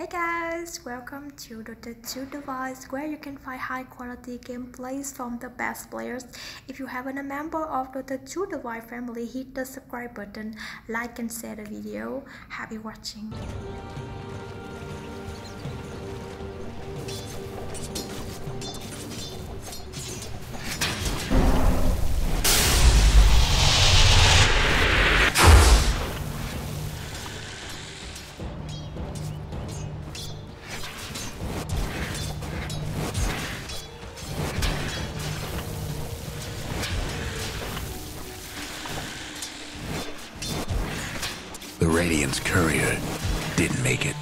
Hey guys, welcome to Dota 2 Divine, where you can find high quality gameplays from the best players. If you haven't a member of Dota 2 Divine family, hit the subscribe button, like and share the video. Happy watching. The Radiant's courier didn't make it.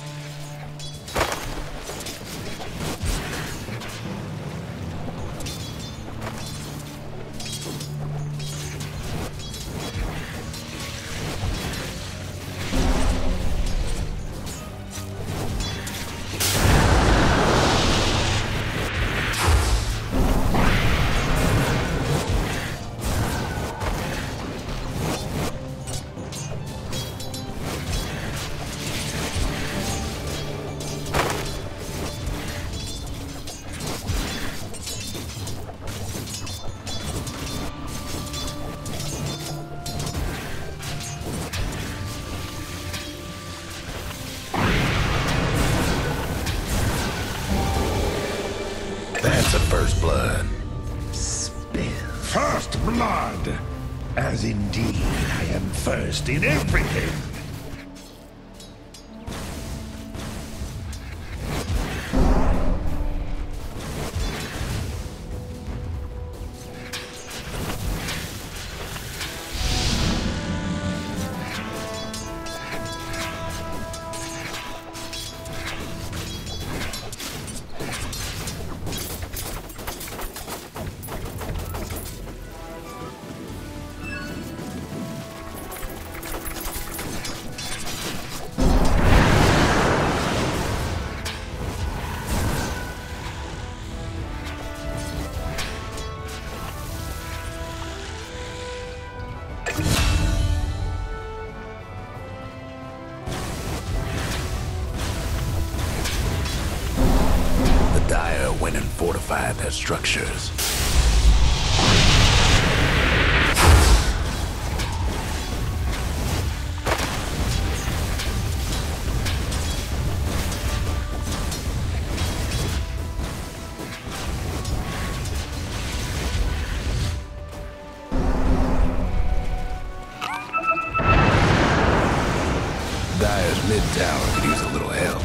That's a first blood. Spill. First blood! As indeed I am first in everything. Went and fortified their structures. Dire's mid tower could use a little help.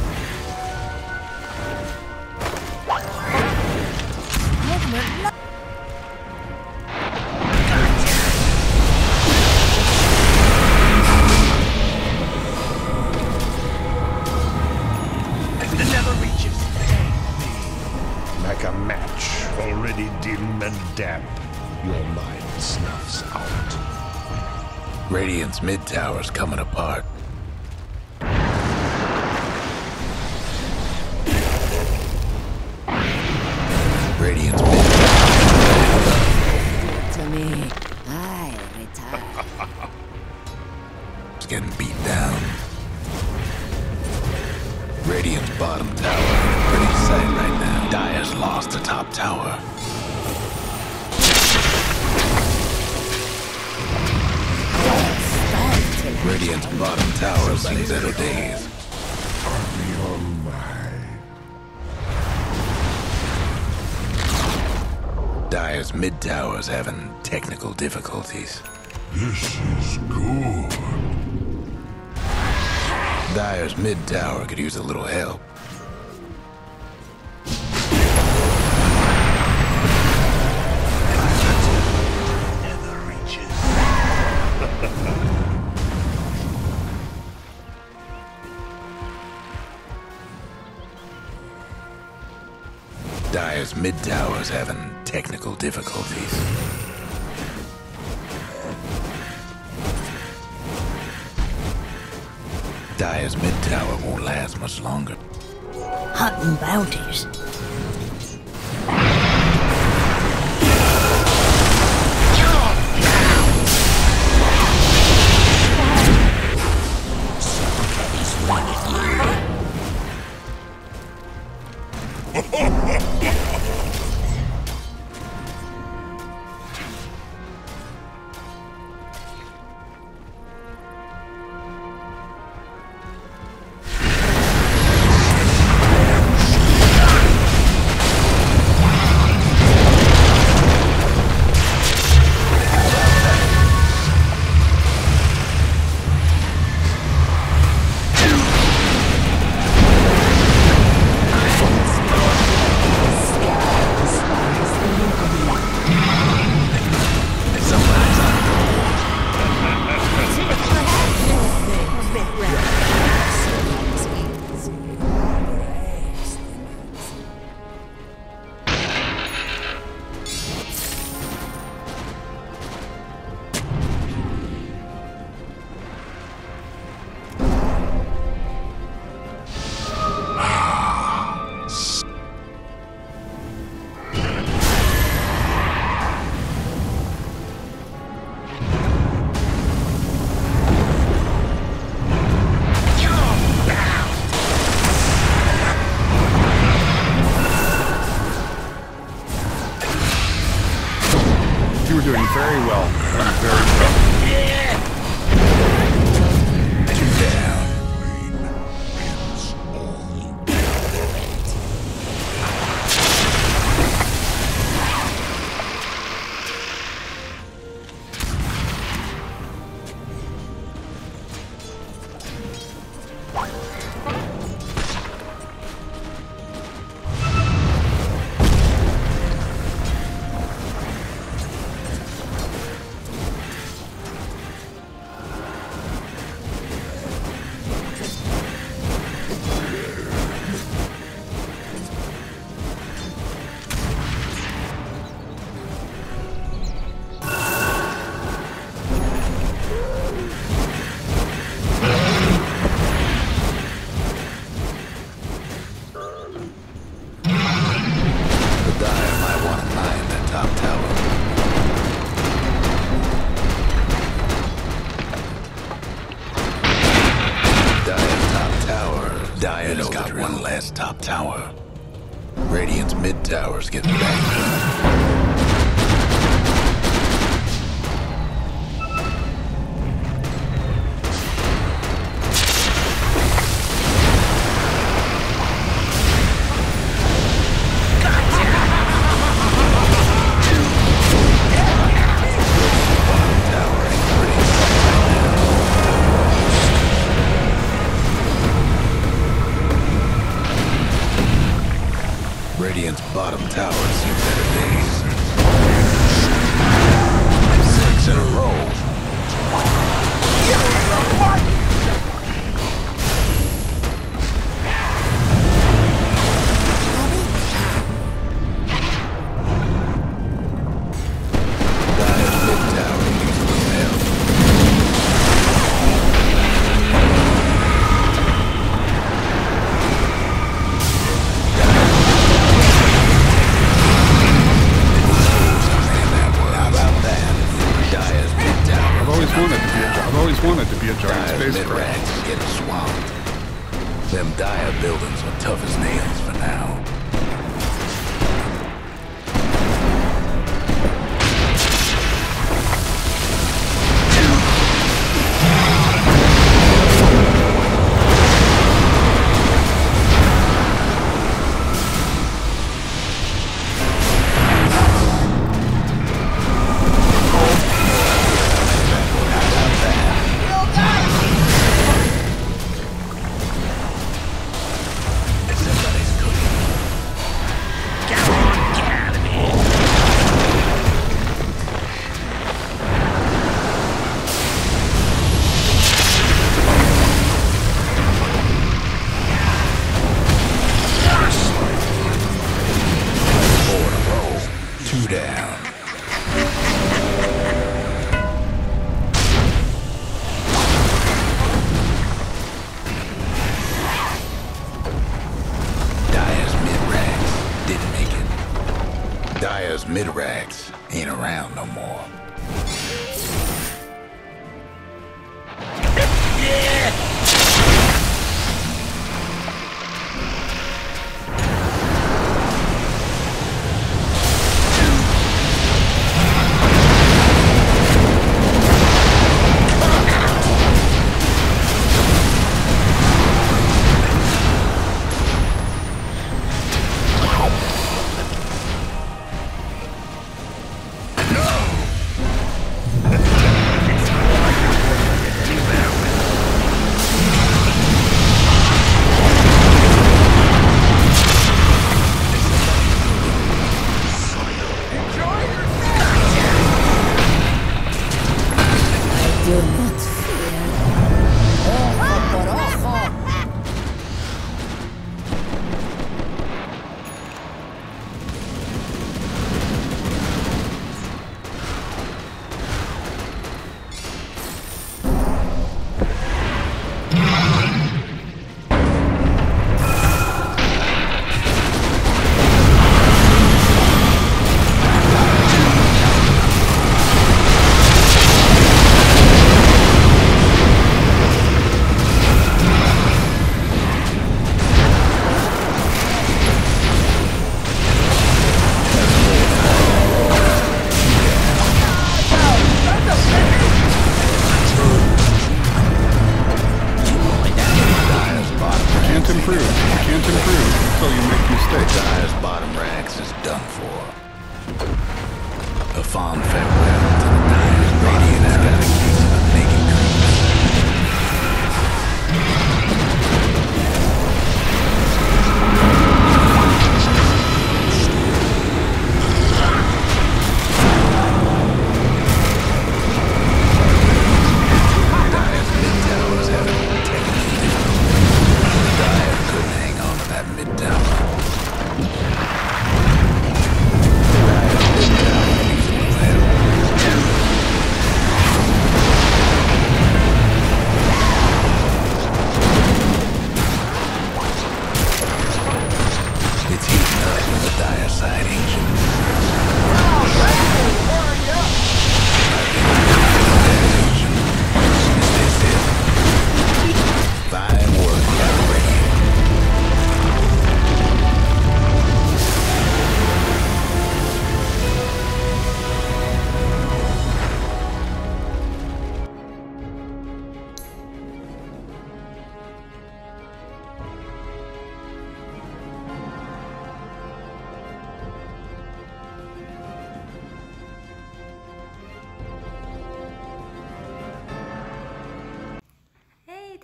Like a match, already dim and damp, your mind snuffs out. Radiant's mid tower's coming apart. Radiant's mid tower. To me, I retire. It's getting beat down. Radiant's bottom tower in a pretty sight right now. Dire's lost the top tower. Radiant's bottom tower sees better days. Dire's mid tower's having technical difficulties. This is good. Dire's mid tower could use a little help. Dire's mid tower's having technical difficulties. Dire's mid tower won't last much longer. Hunting bounties. Radiant's got one last top tower. Radiant's mid tower's getting back. Radiant's bottom tower sees better days. 6 in a row. Dyer's mid tower needs a little Them Dire buildings are tough as nails for now. Dyer's mid-rags ain't around no more.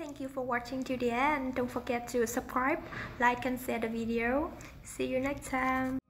Thank you for watching till the end. Don't forget to subscribe, like and share the video. See you next time.